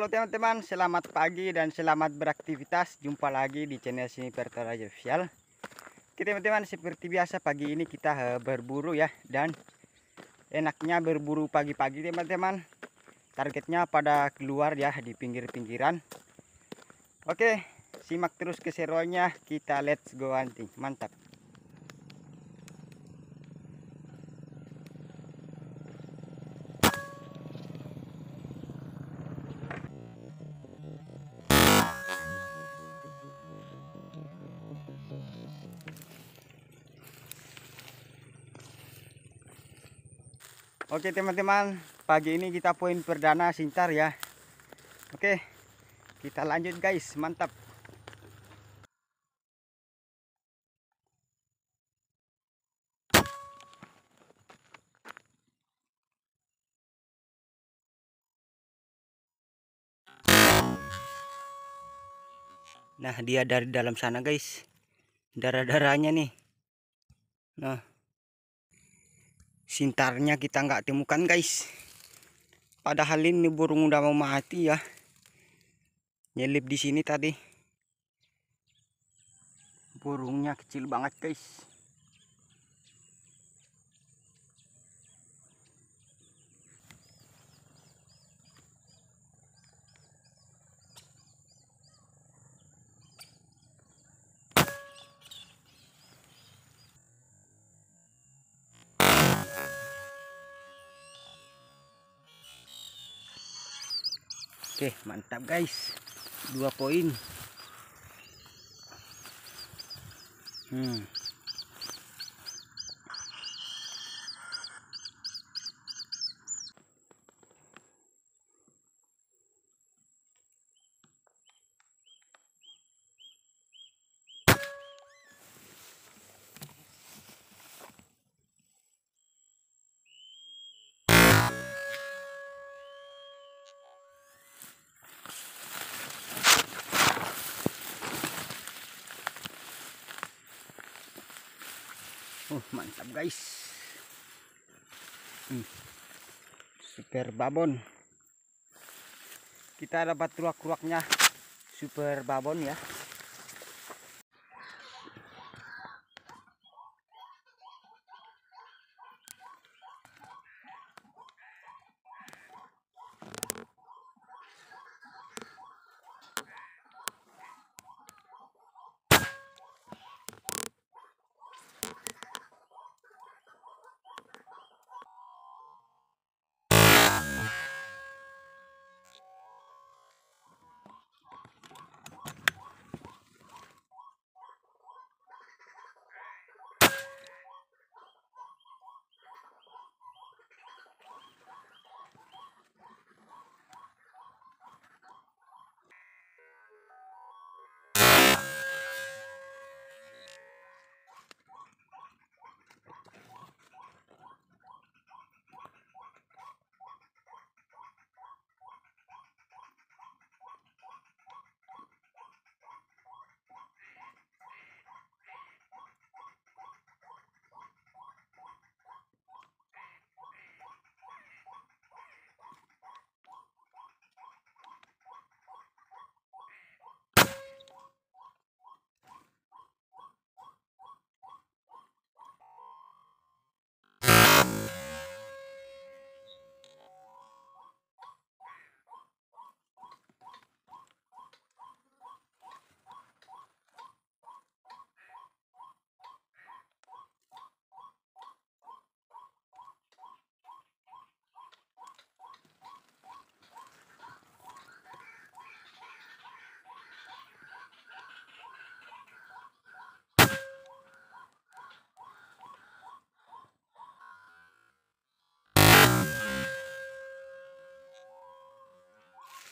Halo teman-teman, selamat pagi dan selamat beraktivitas. Jumpa lagi di channel Sniper Toraja Official. Oke teman-teman, seperti biasa pagi ini kita berburu ya. Dan enaknya berburu pagi-pagi teman-teman. Targetnya pada keluar ya di pinggir-pinggiran. Oke, simak terus keseruannya. Kita let's go hunting. Mantap. Oke teman-teman, pagi ini kita poin perdana Sintar ya. Oke, kita lanjut guys, mantap. Nah, dia dari dalam sana guys. Darah-darahnya nih. Nah, Sintarnya kita nggak temukan guys. Padahal ini burung udah mau mati ya. Nyelip di sini tadi. Burungnya kecil banget guys. Oke, mantap guys, 2 poin. Mantap guys. Super babon. Kita dapat ruak-ruaknya super babon ya.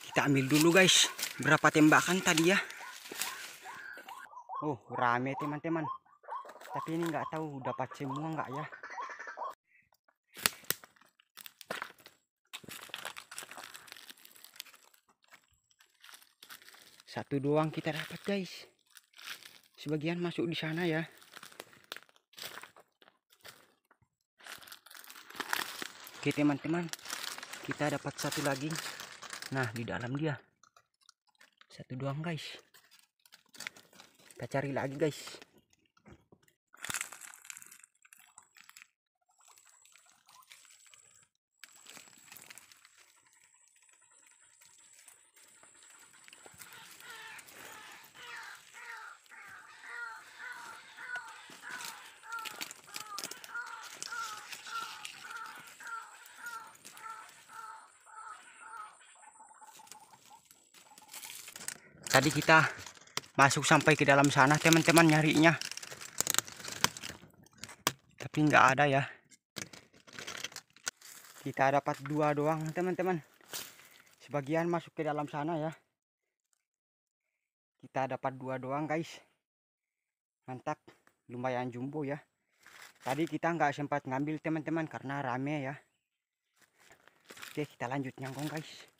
Kita ambil dulu guys, berapa tembakan tadi ya. Rame teman-teman. Tapi ini nggak tahu dapat semua nggak ya. Satu doang kita dapat guys. Sebagian masuk di sana ya. Oke teman-teman, kita dapat satu lagi. Nah, di dalam dia satu doang, guys. Kita cari lagi, guys. Tadi kita masuk sampai ke dalam sana, teman-teman, nyarinya, tapi nggak ada ya. Kita dapat dua doang, teman-teman. Sebagian masuk ke dalam sana ya. Kita dapat dua doang, guys. Mantap, lumayan jumbo ya. Tadi kita nggak sempat ngambil, teman-teman, karena rame ya. Oke, kita lanjut nyangkong, guys.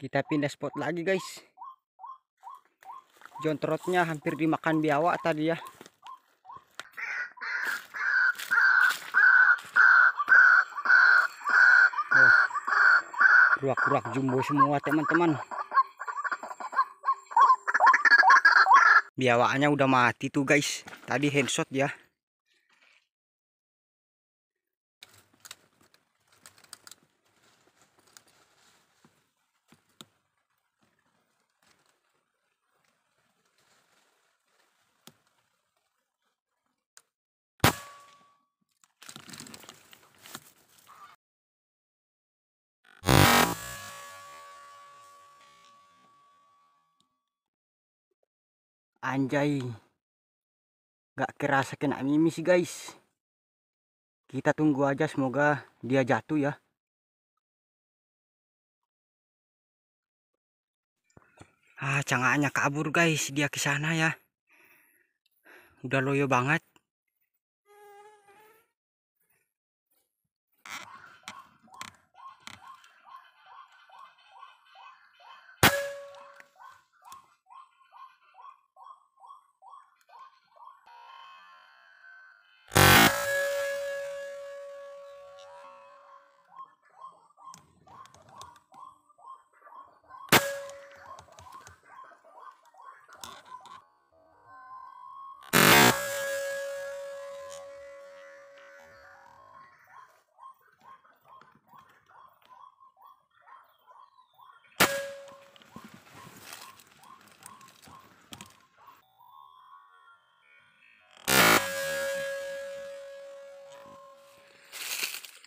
Kita pindah spot lagi, guys. Jontrotnya hampir dimakan biawak tadi ya. Oh, ruak-ruak jumbo semua, teman-teman. Biawaknya udah mati tuh, guys. Tadi headshot ya. Anjay, gak kerasa kena mimis, guys. Kita tunggu aja, semoga dia jatuh ya. Ah, cangaannya kabur, guys. Dia ke sana ya. Udah loyo banget.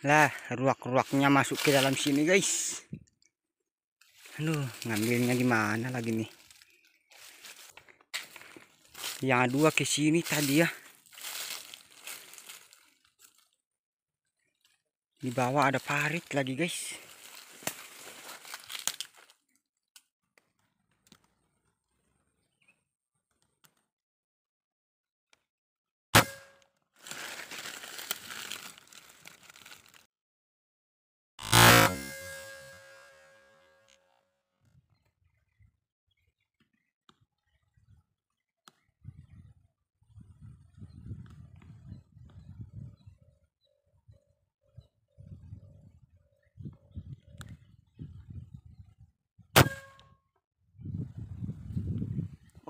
Lah, ruak-ruaknya masuk ke dalam sini, guys. Aduh, ngambilnya gimana lagi nih? Yang dua ke sini tadi ya. Di bawah ada parit lagi, guys.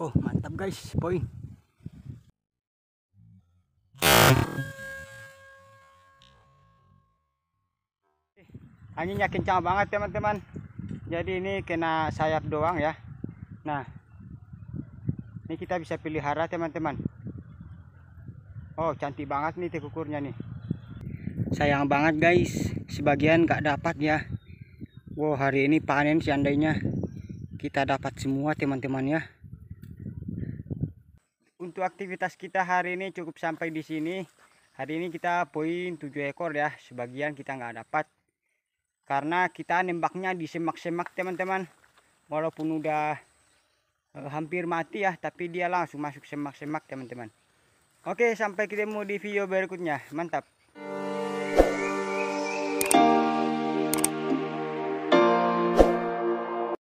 Oh, mantap guys, poin. Anginnya kencang banget teman-teman. Jadi ini kena sayap doang ya. Nah, ini kita bisa pelihara teman-teman. Oh, cantik banget nih tekukurnya nih. Sayang banget guys, sebagian gak dapat ya. Wow, hari ini panen seandainya kita dapat semua teman-teman ya. Untuk aktivitas kita hari ini cukup sampai di sini. Hari ini kita poin 7 ekor ya. Sebagian kita nggak dapat karena kita nembaknya di semak-semak teman-teman. Walaupun udah hampir mati ya, tapi dia langsung masuk semak-semak teman-teman. Oke, sampai ketemu di video berikutnya. Mantap.